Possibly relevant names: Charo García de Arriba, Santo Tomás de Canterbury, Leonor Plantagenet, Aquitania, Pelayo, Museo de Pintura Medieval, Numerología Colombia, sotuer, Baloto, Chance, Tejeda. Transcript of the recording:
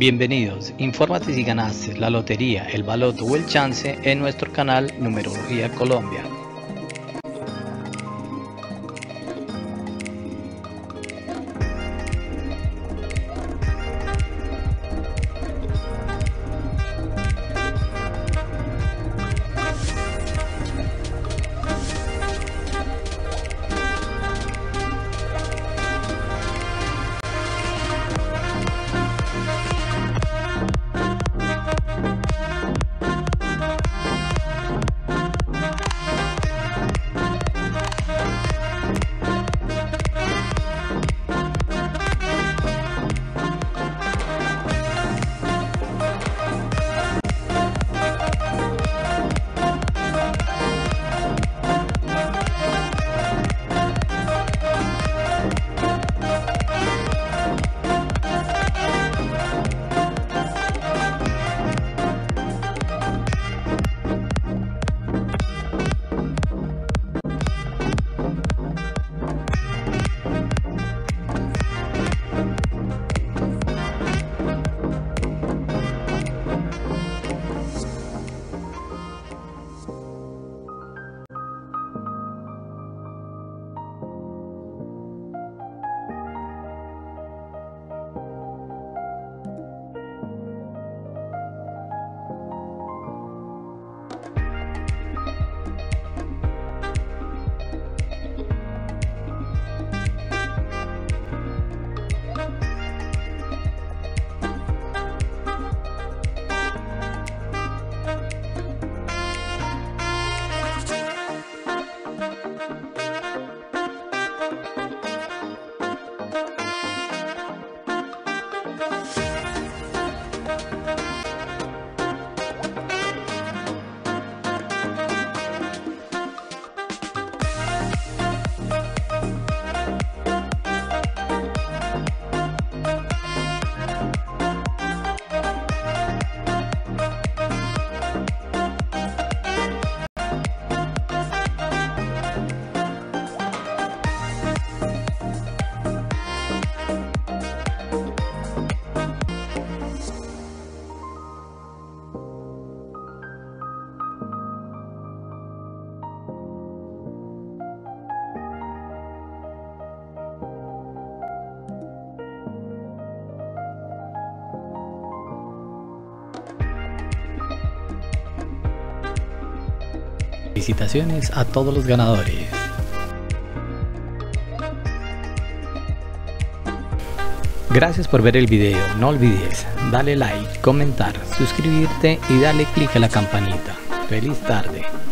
Bienvenidos, infórmate si ganaste la lotería, el baloto o el chance en nuestro canal Numerología Colombia. Felicitaciones a todos los ganadores. Gracias por ver el video, no olvides darle like, comentar, suscribirte y darle clic a la campanita. Feliz tarde.